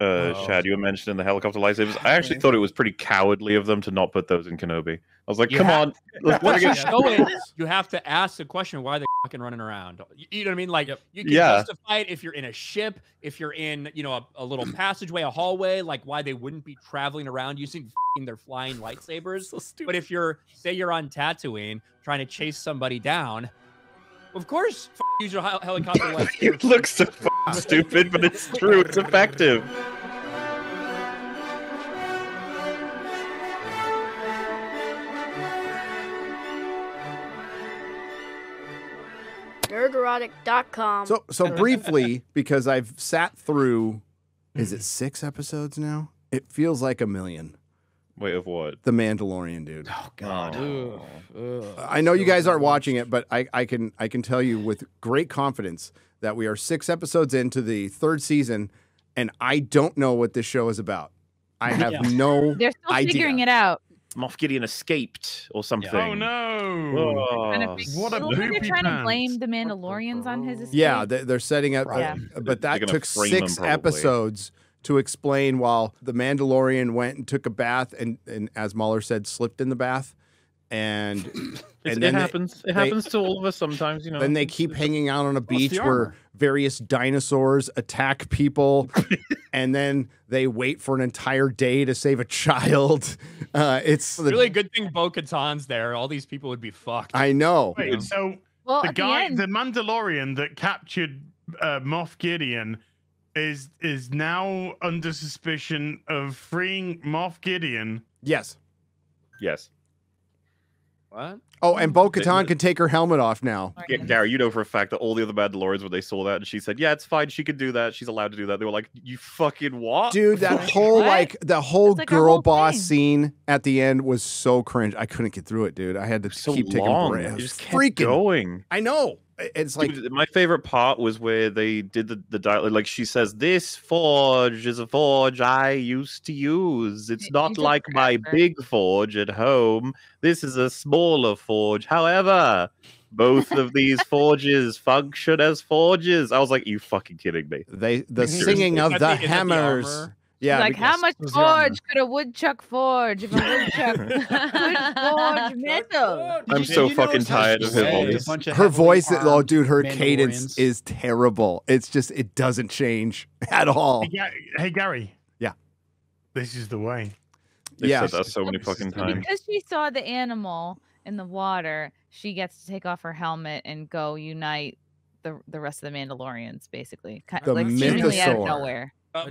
Shad, you mentioned the helicopter lightsabers. I actually thought it was pretty cowardly of them to not put those in Kenobi. I was like, come on. You have to ask the question, why they're fucking running around? You know what I mean? Like, you can justify it if you're in a ship, if you're in, you know, a little passageway, a hallway, like why they wouldn't be traveling around using their flying lightsabers. So stupid. But if you're, say you're on Tatooine trying to chase somebody down, of course, use your helicopter lightsaber. It looks so stupid, but it's true. It's effective. Nerdrotic.com. So briefly, because I've sat through, is it 6 episodes now? It feels like a million. Wait, of what? The Mandalorian, dude. Oh God. Oh. I know you guys aren't watching it, but I can tell you with great confidence that we are 6 episodes into the 3rd season, and I don't know what this show is about. I have no idea. They're still figuring it out. Moff Gideon escaped or something. Yeah. Oh no! Oh. What a poopy pants. They're trying to blame the Mandalorians on his escape. Yeah, they're setting up. But that took 6 episodes to explain, while the Mandalorian went and took a bath and as Mauler said, slipped in the bath. And, it happens to all of us sometimes, you know. Then they keep hanging out on a beach where various dinosaurs attack people. And then they wait for an entire day to save a child. It's really a good thing Bo Katan's there. All these people would be fucked. I know. Wait, so well, the Mandalorian that captured Moff Gideon is now under suspicion of freeing Moff Gideon. Yes. Yes. What? Oh, and Bo Katan can take her helmet off now. Yeah, Gary, you know for a fact that all the other Mandalorians, when they saw that, and she said, yeah, it's fine, she can do that, she's allowed to do that, they were like, you fucking what? Dude, that whole, like, the whole girl boss scene at the end was so cringe. I couldn't get through it, dude. I had to keep taking breaks. Just kept going. I know. It's like, dude, my favorite part was where they did the dialogue. Like she says, "This forge is a forge I used to use. It's not like my big forge at home. This is a smaller forge. However, both of these forges function as forges." I was like, "You fucking kidding me?" The singing of the hammers. Yeah, like how much forge could a woodchuck forge if a woodchuck could forge metal? I'm so fucking tired of her voice. Her voice, oh dude, her cadence is terrible. It's just, it doesn't change at all. Hey Gary. Yeah. This is the way. They've said that so many fucking times. Because she saw the animal in the water, she gets to take off her helmet and go unite the rest of the Mandalorians, basically. Like seemingly out of nowhere. It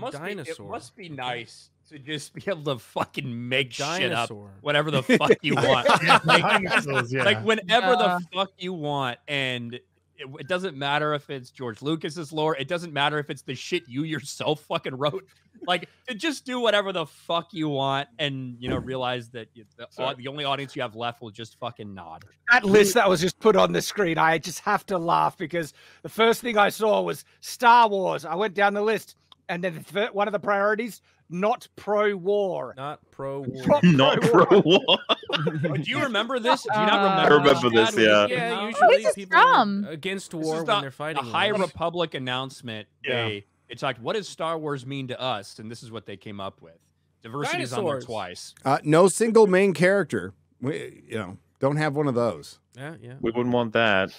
must be nice to just be able to fucking make shit up, whatever the fuck you want. Like whenever the fuck you want, and it doesn't matter if it's George Lucas's lore. It doesn't matter if it's the shit you yourself fucking wrote. Like, to just do whatever the fuck you want, and you know, realize that the only audience you have left will just fucking nod. That list that was just put on the screen, I just have to laugh because the first thing I saw was Star Wars. I went down the list. And then one of the priorities, not pro-war. Not pro-war. Not pro-war. Do you remember this? Do you not remember this? I remember this, yeah. Usually people are against war when they're fighting. The High Republic announcement day. It's like, what does Star Wars mean to us? And this is what they came up with. Diversity is on there twice. No single main character. We, you know, don't have one of those. Yeah, yeah. We wouldn't want that.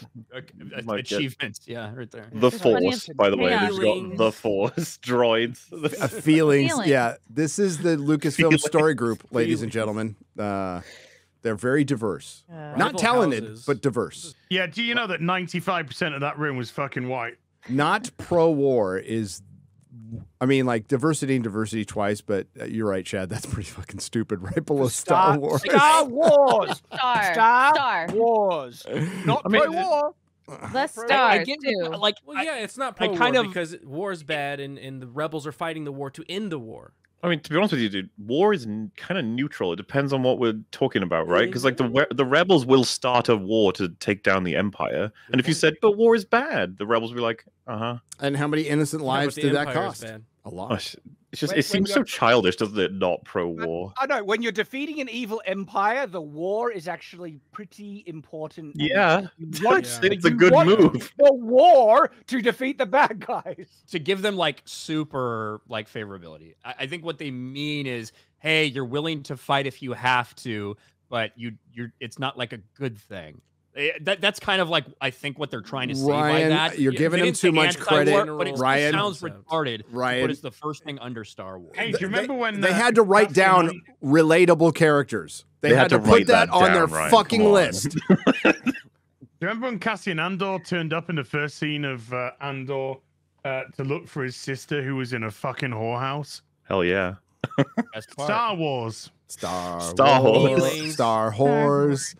Achievements, yeah, right there. The Force, by the way. There's got the Force, droids. Feelings, yeah. This is the Lucasfilm Story Group, ladies and gentlemen. They're very diverse. Not talented, but diverse. Yeah, do you know that 95% of that room was fucking white? Not pro-war is... I mean, like, diversity twice, but you're right, Chad. That's pretty fucking stupid. Right below Star Wars. Star Wars. Star Wars. Not pro-war. Less stars, too. Like, well, yeah, it's not pro-war because war's bad and the rebels are fighting the war to end the war. I mean, to be honest with you, dude, war is kind of neutral. It depends on what we're talking about, right? Because, like, the rebels will start a war to take down the Empire. And if you said, but war is bad, the rebels will be like, uh-huh. And how many innocent lives did that cost? A lot. It's just, it seems so childish, doesn't it? Not pro-war. I know. When you're defeating an evil empire, the war is actually pretty important. Yeah. It's a good move. The war to defeat the bad guys. To give them like super like favorability. I think what they mean is, hey, you're willing to fight if you have to, but you're it's not like a good thing. That's kind of like I think what they're trying to say by that. You're giving him too much credit, but it sounds retarded. But it's the first thing under Star Wars. Hey, do you remember when they had to write down relatable characters? They had to put that on their fucking list. Do you remember when Cassian Andor turned up in the first scene of Andor to look for his sister who was in a fucking whorehouse? Hell yeah! Star Wars. Star Wars.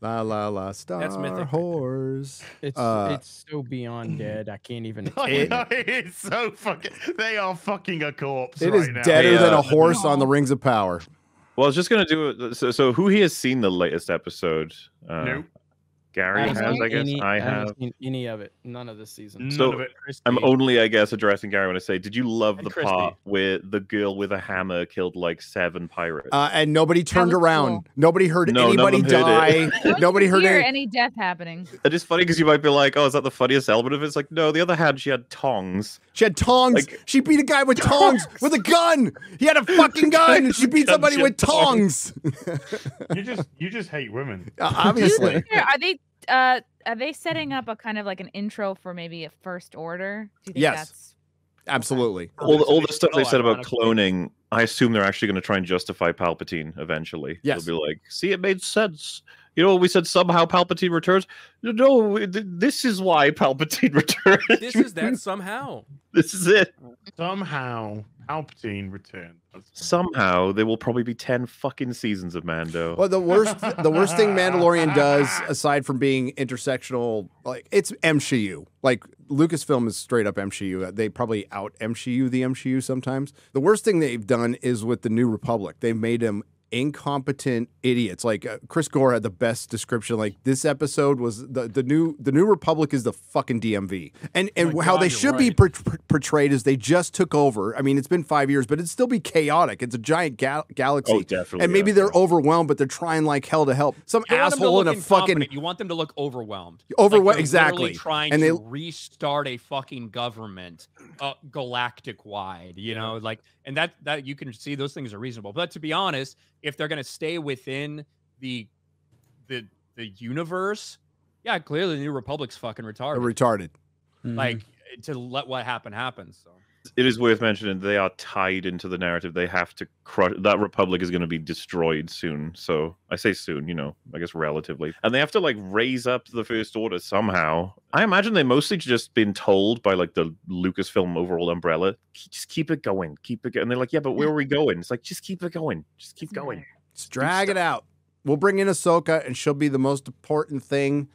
La la la Star That's mythic. Whores. It's so beyond dead. I can't even. It's so fucking. They are fucking a corpse. It is deader than a horse on the Rings of Power. Well, I was just gonna do. So who here has seen the latest episode? No. Gary has, I guess. I haven't seen any of it. None of this season. So I'm only, I guess, addressing Gary when I say, did you love the part where the girl with a hammer killed like 7 pirates? And nobody turned around. Cool. Nobody heard anybody die. Nobody heard any death happening. It is funny because you might be like, oh, is that the funniest element of it? It's like, no, the other hand, she had tongs. She had tongs. Like, she beat a guy with tongs with a gun. He had a fucking gun. And she beat somebody with tongs. You just hate women. Obviously. Yeah, I think. Are they setting up a kind of like an intro for maybe a First Order? Do you think that's... Absolutely. All the stuff they said about cloning, I assume they're actually going to try and justify Palpatine eventually. Yes. They'll be like, see, it made sense. You know, we said somehow Palpatine returns. No, this is why Palpatine returns. This is that somehow. This is it. Somehow Palpatine returned. Somehow there will probably be 10 fucking seasons of Mando. Well, the worst thing Mandalorian does, aside from being intersectional, like it's MCU. Like Lucasfilm is straight up MCU. They probably out MCU the MCU sometimes. The worst thing they've done is with the New Republic. They've made them incompetent idiots. Like Chris Gore had the best description. Like this episode was the new Republic is the fucking DMV, and how God, they should be portrayed is they just took over. I mean, it's been 5 years, but it'd still be chaotic. It's a giant galaxy, and maybe they're overwhelmed, but they're trying like hell to help. Some asshole in a fucking. You want them to look overwhelmed. Overwhelmed, like exactly. Trying and to restart a fucking government, galactic wide. You know, like, and that you can see those things are reasonable. But to be honest. If they're going to stay within the universe, yeah, clearly the New Republic's fucking retarded. Like, to let what happen. So. It is worth mentioning they are tied into the narrative. They have to crush... That Republic is going to be destroyed soon. So, I say soon, you know, I guess relatively. And they have to, like, raise up the First Order somehow. I imagine they mostly just been told by, like, the Lucasfilm overall umbrella, just keep it going, keep it going. And they're like, yeah, but where are we going? It's like, just keep it going. Just keep going. Just drag it out. We'll bring in Ahsoka, and she'll be the most important thing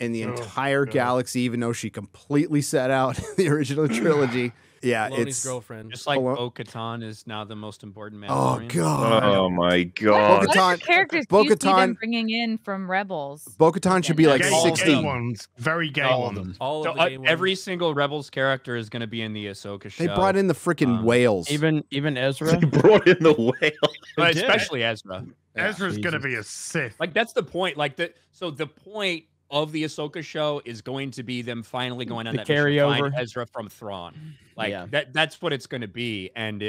in the entire galaxy, even though she completely set out the original trilogy. Yeah, Maloney's girlfriend. Just like Bo Katan is now the most important Mandalorian. Oh god! Oh my god! What characters do you see them bringing in from Rebels? Bo Katan should be like 60. Gay ones, very gay ones. All of them. Every single Rebels character is going to be in the Ahsoka show. They brought in the freaking whales. Even Ezra. They brought in the whales, but especially Ezra. Yeah, Ezra's going to be a Sith. Like that's the point. Like that. So the point of the Ahsoka show is going to be them finally going on that carryover find Ezra from Thrawn. Like that's what it's going to be, and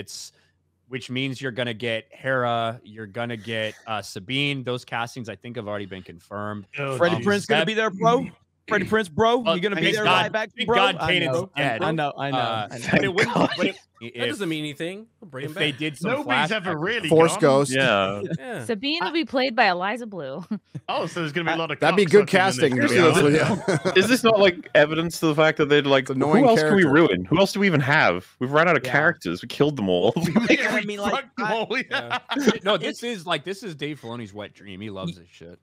which means you're going to get Hera, you're going to get Sabine. Those castings I think have already been confirmed. Oh, Freddie Prince going to be there, bro. Freddie Prince, bro. You're going to be there right back, bro. God, Kaden's dead. I know. But that doesn't mean anything. We'll bring him back. They did some nobody's ever really Force gone. Ghost. Yeah. Sabine will be played by Eliza Blue. Oh, so there's going to be a lot of that'd be good casting. Is this not like evidence to the fact that they'd like, who else can we ruin? Who else do we even have? We've run out of characters. We killed them all. No, this is Dave Filoni's wet dream. He loves this shit.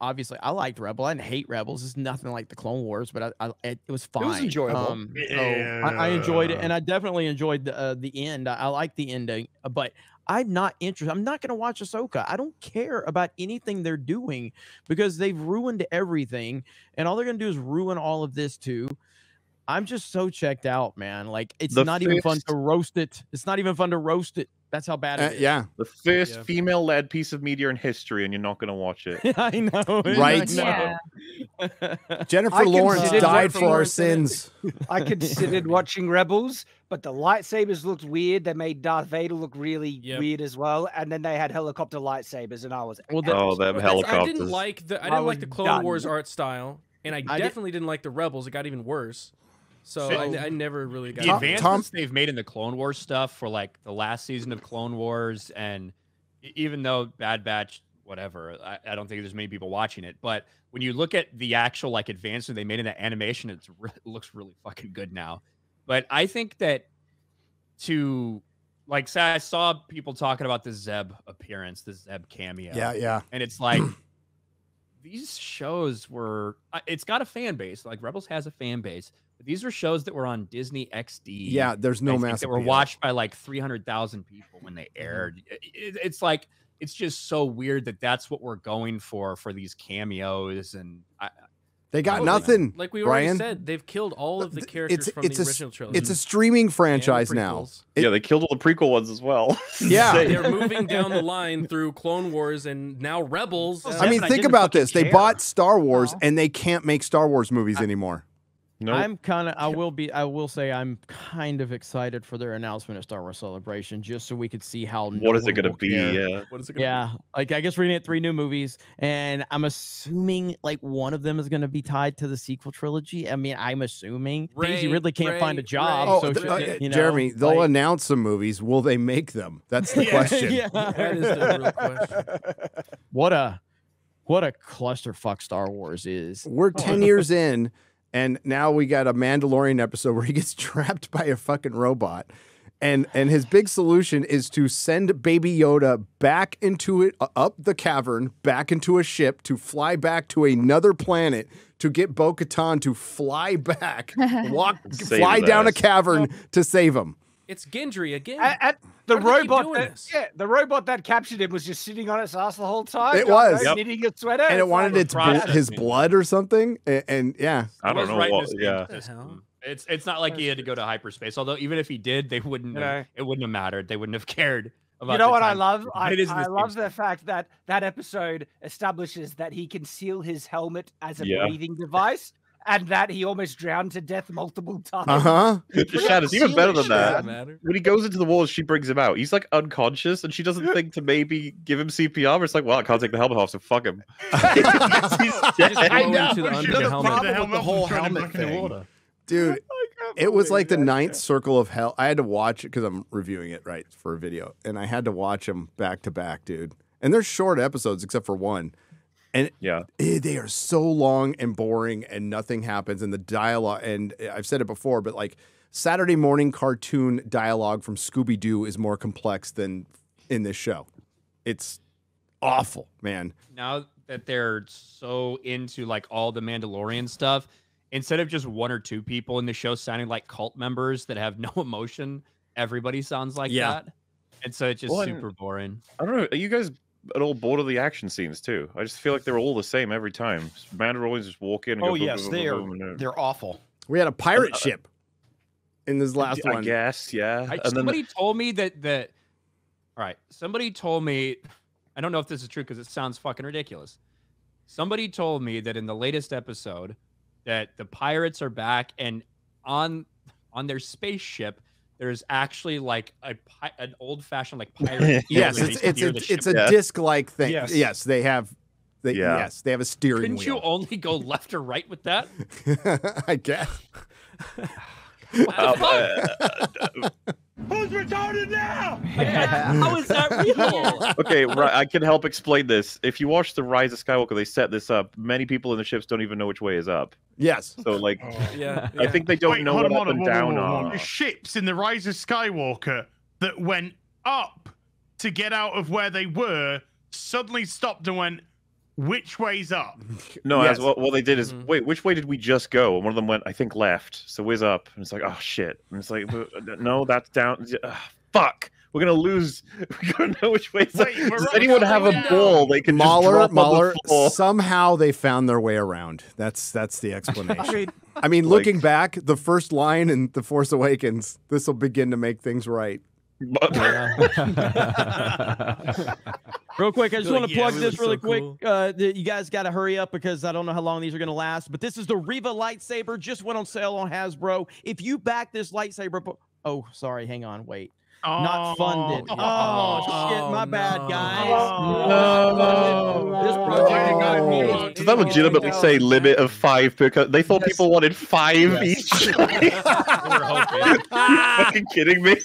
Obviously, I liked Rebel. I didn't hate Rebels. It's nothing like the Clone Wars, but it was fine. It was enjoyable. I enjoyed it, and I definitely enjoyed the end. I like the ending, but I'm not interested. I'm not going to watch Ahsoka. I don't care about anything they're doing because they've ruined everything, and all they're going to do is ruin all of this too. I'm just so checked out, man. Like, it's not even fun to roast it. It's not even fun to roast it. That's how bad it is. Yeah. The first female-led piece of media in history, and you're not going to watch it. I know. Right? Yeah. Jennifer Lawrence died for our sins. I considered watching Rebels, but the lightsabers looked weird. They made Darth Vader look really weird as well, and then they had helicopter lightsabers, and I was them helicopters. I didn't like the Clone Wars art style, and I definitely didn't like the Rebels. It got even worse. So I never really got the advancements they've made in the Clone Wars stuff for like the last season of Clone Wars, and even though Bad Batch, whatever, I don't think there's many people watching it. But when you look at the actual like advancement they made in the animation, it looks really fucking good now. But I think that say I saw people talking about the Zeb appearance, the Zeb cameo. Yeah, yeah. And it's like these shows were. It's got a fan base. Like Rebels has a fan base. These were shows that were on Disney XD. Yeah, there's no massive. That were watched by like 300,000 people when they aired. It's like it's just so weird that that's what we're going for these cameos, and they got nothing. Like we already said, they've killed all of the characters from the original trilogy. It's a streaming franchise now. Yeah, they killed all the prequel ones as well. Yeah, they're moving down the line through Clone Wars and now Rebels. I mean, think about this: they bought Star Wars, and they can't make Star Wars movies anymore. Nope. I will say I'm kind of excited for their announcement of Star Wars Celebration, just so we could see how. What is it going to be? Yeah. What is it gonna be? Like I guess we're gonna get 3 new movies, and I'm assuming like one of them is going to be tied to the sequel trilogy. I mean, I'm assuming Daisy Ridley can't find a job. Oh, so you know, Jeremy, they'll announce some movies. Will they make them? That's the question. Yeah, that is the real question. What a clusterfuck Star Wars is. We're 10 years in. And now we got a Mandalorian episode where he gets trapped by a fucking robot. And his big solution is to send Baby Yoda back into it, up the cavern, back into a ship, to fly back to another planet, to get Bo Katan to fly back, fly down a cavern to save him. It's Gendry again. The robot, the robot that captured him was just sitting on its ass the whole time. It was knitting a sweater, and it wanted his blood or something. And I don't know what. Yeah, it's not like he had to go to hyperspace. Although even if he did, they wouldn't. It wouldn't have mattered. They wouldn't have cared. You know what I love? I love the fact that that episode establishes that he can seal his helmet as a breathing device. And that he almost drowned to death multiple times. It's even better than that. When he goes into the walls, she brings him out. He's like unconscious, and she doesn't think to maybe give him CPR. But it's like, well, I can't take the helmet off, so fuck him. Dude, it was like the 9th circle of hell. I had to watch it because I'm reviewing it for a video, and I had to watch them back to back, dude. And they're short episodes except for one. And they are so long and boring, and nothing happens. And the dialogue, and I've said it before, but like Saturday morning cartoon dialogue from Scooby-Doo is more complex than in this show. It's awful, man. Now that they're so into like all the Mandalorian stuff, instead of just 1 or 2 people in the show sounding like cult members that have no emotion, everybody sounds like that. And so it's just super boring. I don't know. Are you guys at all bored of the action scenes too? I just feel like they're all the same every time. Mandalorians just walk in and go, yes, they're awful. We had a pirate ship in this last one. I guess, somebody told me that all right, somebody told me, I don't know if this is true because it sounds fucking ridiculous. Somebody told me that in the latest episode that the pirates are back, and on their spaceship there's actually like an old-fashioned like pirate. it's a disc-like thing. Yes, they have. Yes, they have a steering wheel. Couldn't you only go left or right with that? I guess. Who's retarded now? How is that real? Okay, I can help explain this. If you watch The Rise of Skywalker, they set this up. Many people in the ships don't even know which way is up. Yes. So, like, I think they don't know what up and down are. The ships in The Rise of Skywalker that went up to get out of where they were suddenly stopped and went, which way's up? No, what they did is, wait, which way did we just go? And one of them went, I think left. So where's up? And it's like, oh shit. And it's like, no, that's down. Fuck. We're gonna lose. We don't know which way. Does anyone have a bowl? They can Mauler. Somehow they found their way around. That's the explanation. I mean, looking back, the first line in The Force Awakens, this will begin to make things right. Real quick, I just want to plug this really quick. Cool. You guys got to hurry up because I don't know how long these are going to last. But this is the Reva lightsaber. Just went on sale on Hasbro. If you back this lightsaber, oh, sorry, hang on, wait. Oh, not funded. Oh shit, my bad, guys. No. Did that legitimately say limit of 5 per cup? They thought people wanted 5 each. We were hoping. Fucking kidding me.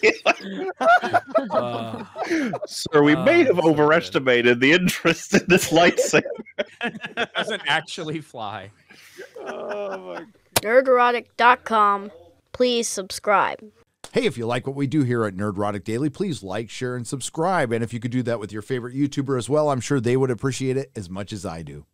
Sir, we may have overestimated the interest in this lightsaber. It doesn't actually fly. Oh my God. Nerdrotic.com. Please subscribe. Hey, if you like what we do here at Nerdrotic Daily, please like, share, and subscribe. And if you could do that with your favorite YouTuber as well, I'm sure they would appreciate it as much as I do.